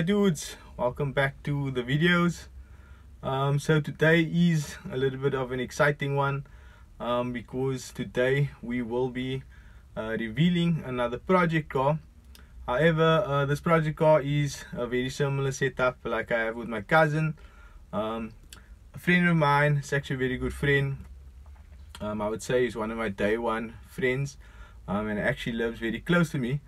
Hi dudes, welcome back to the videos. So today is a little bit of an exciting one because today we will be revealing another project car. However, this project car is a very similar setup like I have with my cousin. A friend of mine, it's actually a very good friend. I would say he's one of my day one friends and actually lives very close to me.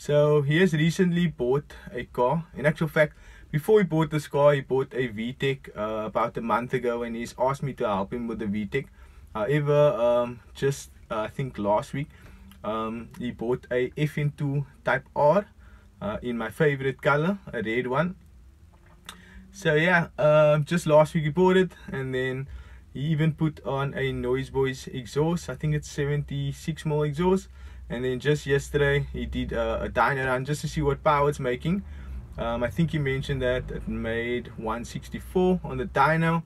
So he has recently bought a car. In actual fact, before he bought this car, he bought a VTEC about a month ago, and he's asked me to help him with the VTEC. However, I think last week, he bought a FN2 Type R in my favorite color, a red one. So yeah, just last week he bought it, and then he even put on a Noise Boys exhaust. I think it's 76 mil exhaust. And then just yesterday he did a dyno run just to see what power it's making. I think he mentioned that it made 164 on the dyno.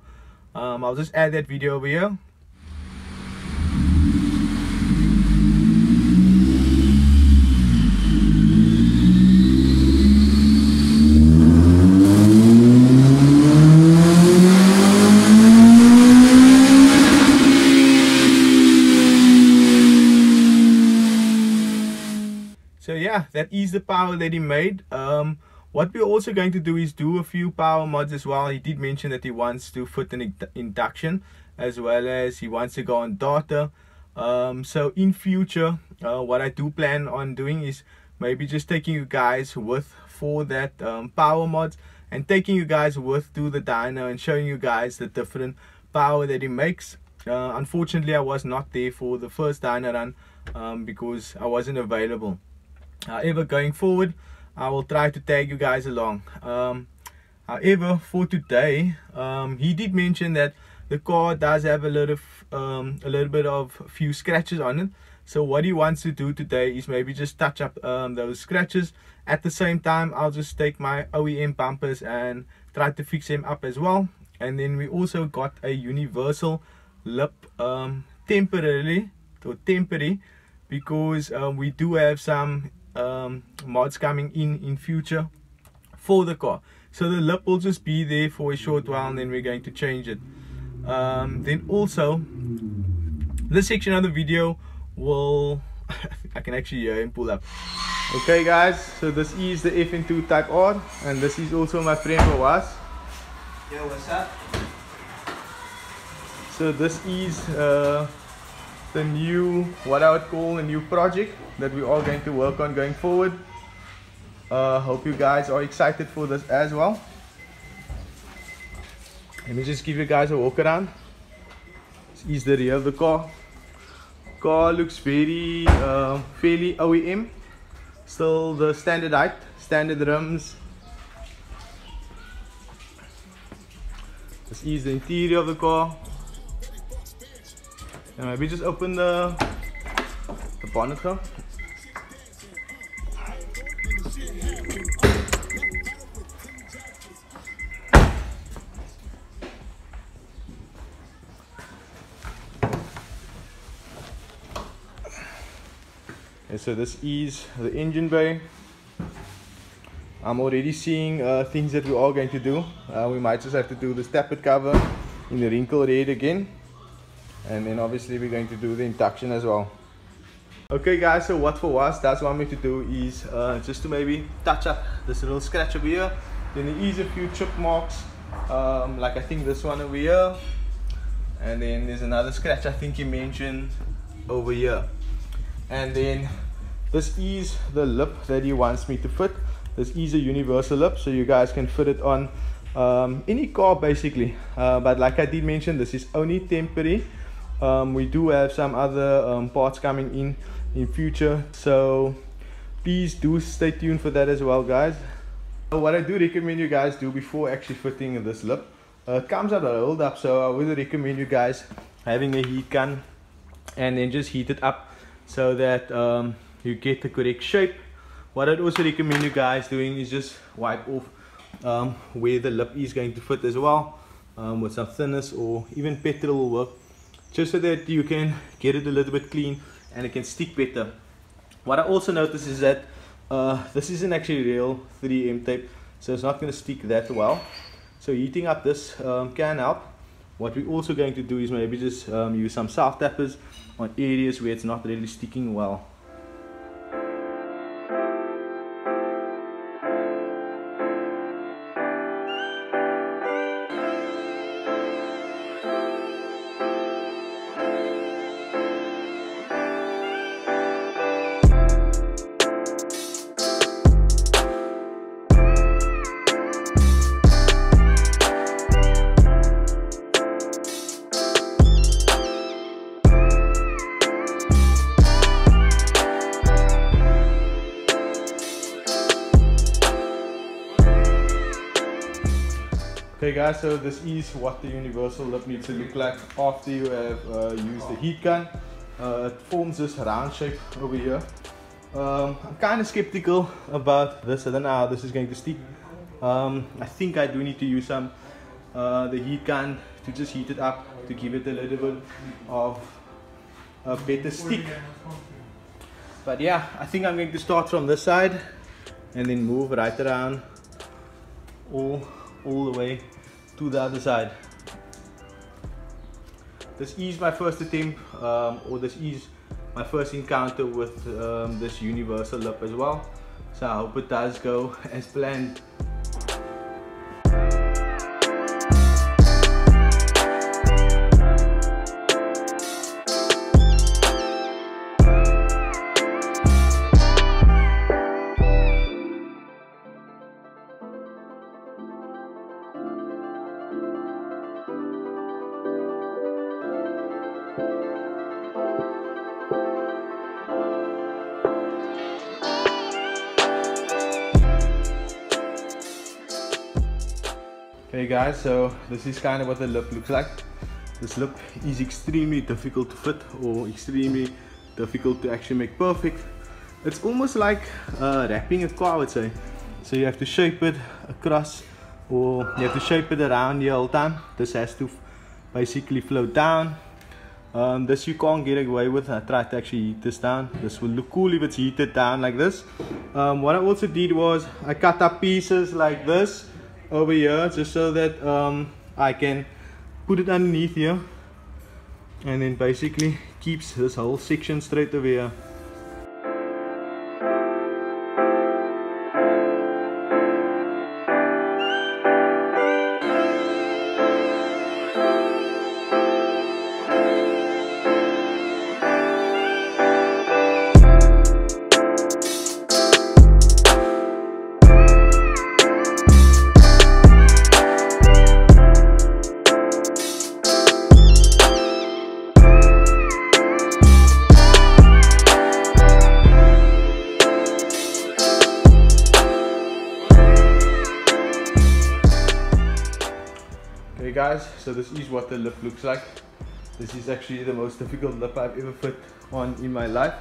I'll just add that video over here. So yeah, that is the power that he made. What we're also going to do is do a few power mods as well. He did mention that he wants to fit an induction as well as he wants to go on data. So in future, what I do plan on doing is maybe just taking you guys with for that power mods and taking you guys with to the dyno and showing you guys the different power that he makes. Unfortunately, I was not there for the first dyno run because I wasn't available. However, going forward, I will try to tag you guys along. However, for today, he did mention that the car does have a few scratches on it. So what he wants to do today is maybe just touch up those scratches. At the same time, I'll just take my OEM bumpers and try to fix them up as well. And then we also got a universal lip temporary, because we do have some mods coming in future for the car. So the lip will just be there for a short while and then we're going to change it. Then also this section of the video will I can actually hear him pull up. Okay guys, so this is the FN2 Type R and this is also my friend Fawast. Yo, what's up? So this is the new, what I would call a new project that we are going to work on going forward. Hope you guys are excited for this as well. Let me just give you guys a walk around. This is the rear of the car. Car looks very fairly OEM. Still the standard height, standard rims. This is the interior of the car. And maybe just open the bonnet here. And so this is the engine bay. I'm already seeing things that we are going to do. We might just have to do the tappet cover in the wrinkle red again. And then obviously we're going to do the induction as well. Okay guys, so what Fawast does want me to do is just to maybe touch up this little scratch over here. Then there is a few chip marks, like I think this one over here. And then there's another scratch I think you mentioned over here. And then this is the lip that he wants me to fit. This is a universal lip, so you guys can fit it on any car basically. But like I did mention, this is only temporary. We do have some other parts coming in future, so please do stay tuned for that as well guys. So what I do recommend you guys do before actually fitting this lip, it comes out rolled up, so I would recommend you guys having a heat gun and then just heat it up so that you get the correct shape. What I'd also recommend you guys doing is just wipe off where the lip is going to fit as well, with some thinners or even petrol will work, just so that you can get it a little bit clean and it can stick better. What I also noticed is that this isn't actually real 3M tape, so it's not going to stick that well. So heating up this can help. What we're also going to do is maybe just use some self tappers on areas where it's not really sticking well. Okay guys, so this is what the universal lip needs to look like after you have used the heat gun. It forms this round shape over here. I'm kind of skeptical about this. I don't know how this is going to stick. I think I do need to use some the heat gun to just heat it up to give it a little bit of a better stick. But yeah, I think I'm going to start from this side and then move right around all the way to the other side. This is my first attempt, or this is my first encounter with this universal lip as well, so I hope it does go as planned. Hey guys, so this is kind of what the lip looks like. This lip is extremely difficult to fit, or extremely difficult to actually make perfect. It's almost like wrapping a car, I would say. So you have to shape it across, or you have to shape it around the whole time. This has to basically float down. This you can't get away with. I tried to actually heat this down. This will look cool if it's heated down like this. What I also did was I cut up pieces like this over here, just so that I can put it underneath here, and then basically keeps this whole section straight over here. Guys, so this is what the lip looks like. This is actually the most difficult lip I've ever put on in my life.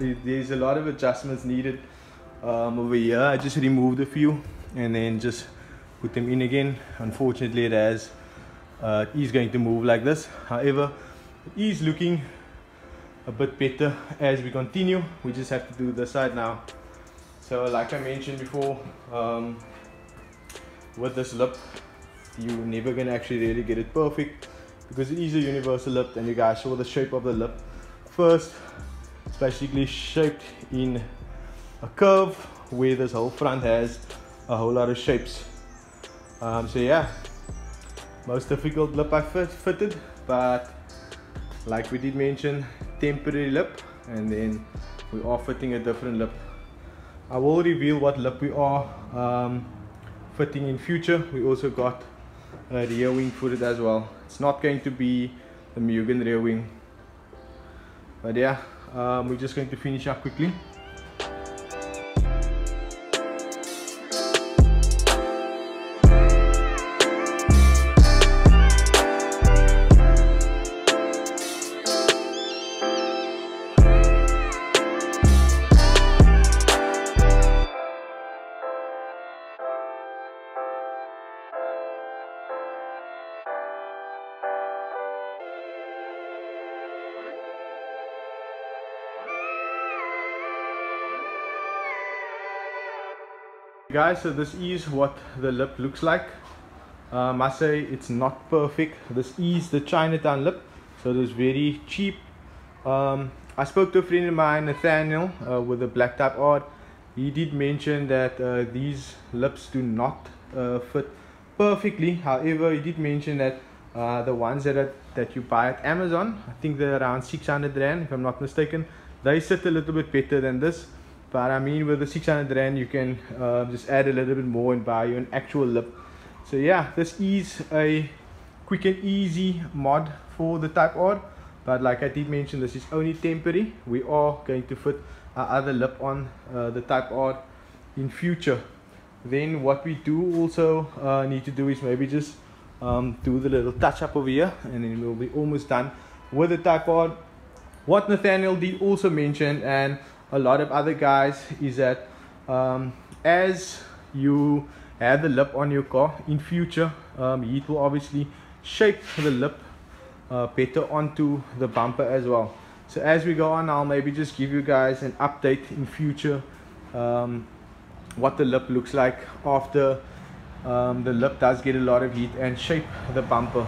There's a lot of adjustments needed over here. I just removed a few and then just put them in again. Unfortunately, it has is going to move like this. However, it is looking a bit better as we continue. We just have to do this side now. So like I mentioned before, with this lip, you're never gonna actually really get it perfect because it is a universal lip, and you guys saw the shape of the lip first. It's basically shaped in a curve where this whole front has a whole lot of shapes. So yeah, most difficult lip I fitted, but like we did mention, temporary lip, and then we are fitting a different lip. I will reveal what lip we are fitting in future. We also got a rear wing footed as well. It's not going to be the Mugen rear wing, but yeah, we're just going to finish up quickly. Guys, so this is what the lip looks like. I say it's not perfect. This is the Chinatown lip, so it is very cheap. I spoke to a friend of mine, Nathaniel, with the black Type R. He did mention that these lips do not fit perfectly. However, he did mention that the ones that you buy at Amazon, I think they're around 600 rand if I'm not mistaken, they sit a little bit better than this. But I mean, with the 600 rand you can just add a little bit more and buy you an actual lip. So yeah, this is a quick and easy mod for the Type R, but like I did mention, this is only temporary. We are going to fit our other lip on the Type R in future. Then what we do also need to do is maybe just do the little touch up over here, and then we'll be almost done with the Type R. What Nathaniel did also mention, and a lot of other guys, is that as you have the lip on your car in future, it will obviously shape the lip better onto the bumper as well. So as we go on, I'll maybe just give you guys an update in future what the lip looks like after the lip does get a lot of heat and shape the bumper.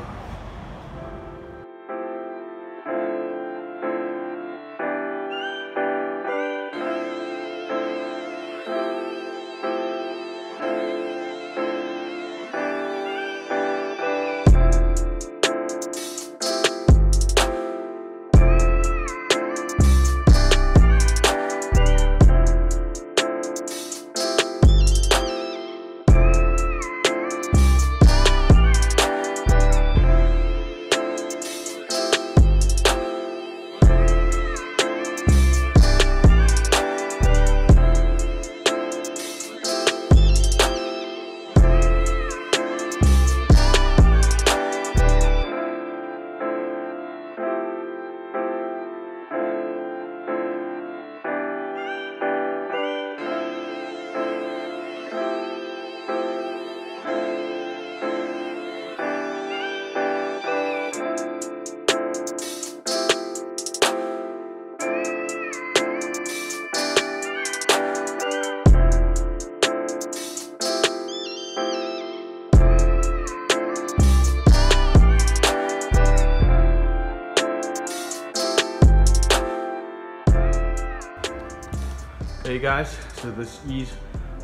Hey guys, so this is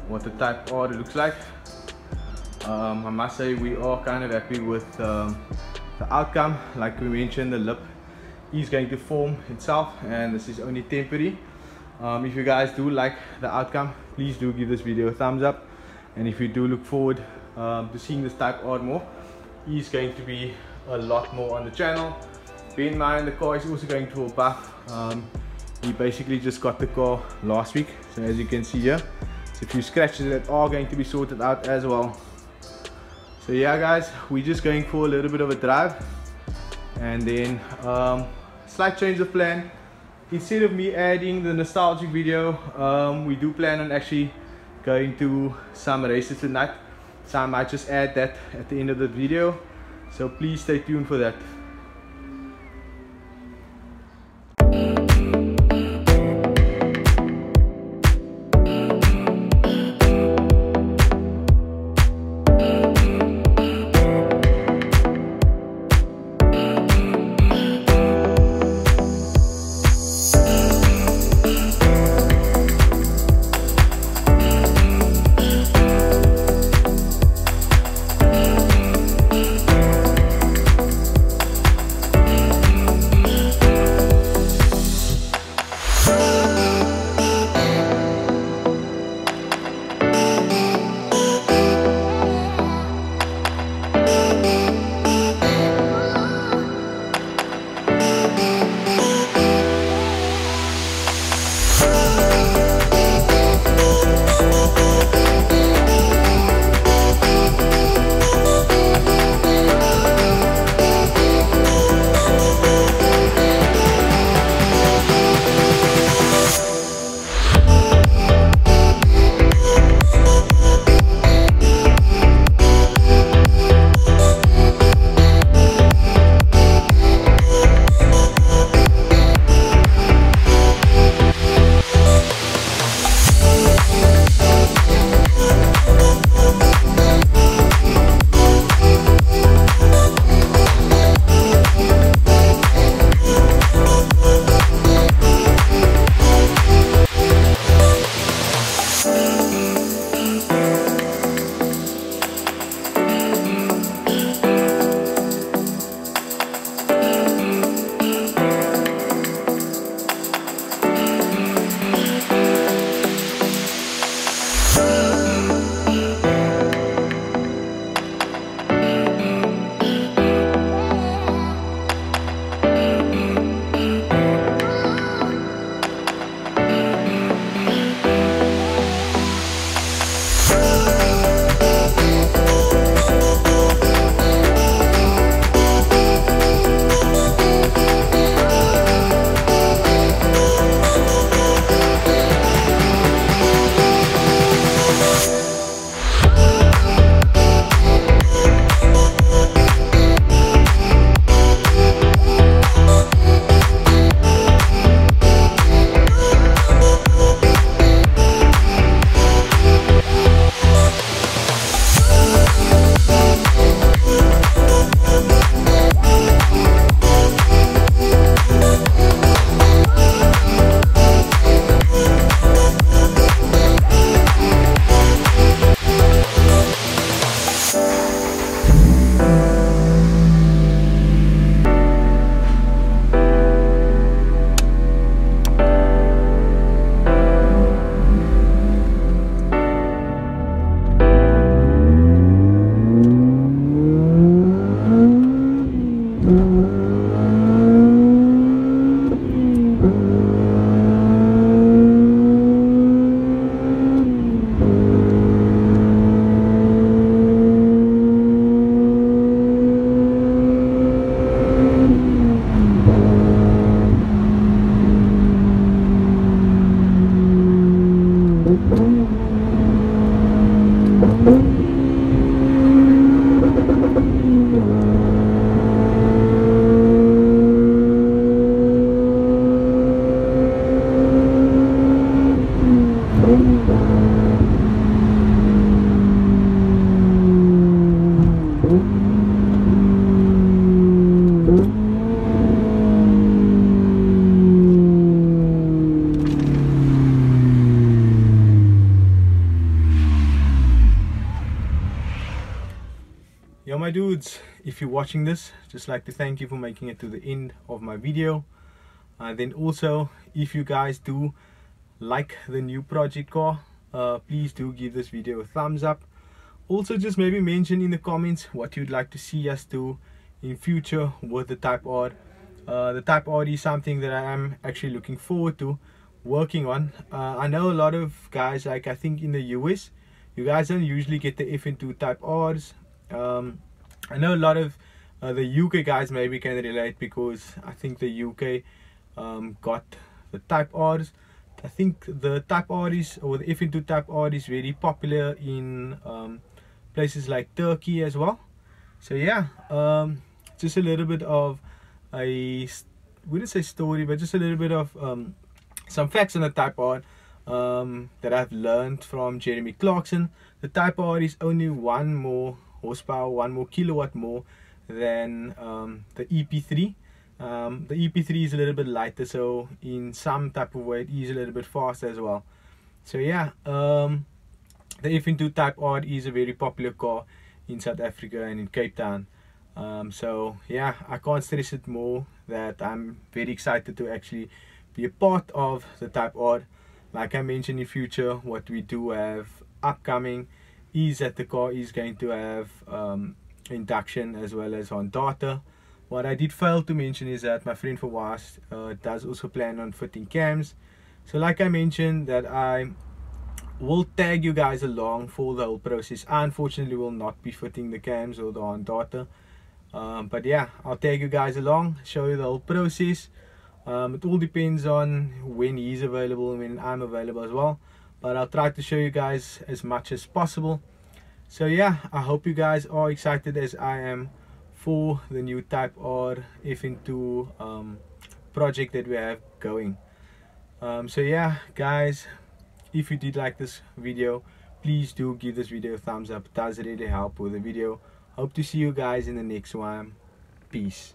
what the Type R looks like. I must say we are kind of happy with the outcome. Like we mentioned, the lip is going to form itself, and this is only temporary. If you guys do like the outcome, please do give this video a thumbs up, and if you do look forward to seeing this Type R more, is going to be a lot more on the channel. Bear in mind, the car is also going to a buff. We basically just got the car last week, so as you can see here, there's a few scratches that are going to be sorted out as well. So yeah guys, we're just going for a little bit of a drive, and then slight change of plan. Instead of me adding the nostalgic video, we do plan on actually going to some races tonight, so I might just add that at the end of the video, so please stay tuned for that. dudes, if you're watching this, just like to thank you for making it to the end of my video. Then also, if you guys do like the new project car, please do give this video a thumbs up. Also, just maybe mention in the comments what you'd like to see us do in future with the Type R. The Type R is something that I am actually looking forward to working on. I know a lot of guys, like I think in the US, you guys don't usually get the FN2 Type Rs. I know a lot of the UK guys maybe can relate, because I think the UK got the Type Rs. I think the Type R is, or the FN2 Type R is very popular in places like Turkey as well. So yeah, just a little bit of a, wouldn't say story, but just a little bit of some facts on the Type R that I've learned from Jeremy Clarkson. The Type R is only one more horsepower, one more kilowatt more than the EP3. The EP3 is a little bit lighter, so in some type of way it is a little bit faster as well. So yeah, the FN2 Type R is a very popular car in South Africa and in Cape Town. So yeah, I can't stress it more that I'm very excited to actually be a part of the Type R. Like I mentioned, in future what we do have upcoming is that the car is going to have induction as well as on data. What I did fail to mention is that my friend Fawast does also plan on fitting cams. So like I mentioned, that I will tag you guys along for the whole process. I unfortunately will not be fitting the cams or the on data. But yeah, I'll tag you guys along, show you the whole process. It all depends on when he's available and when I'm available as well. But I'll try to show you guys as much as possible. So yeah, I hope you guys are excited as I am for the new Type R FN2 project that we have going. So yeah guys, if you did like this video, please do give this video a thumbs up. It does really help with the video. Hope to see you guys in the next one. Peace.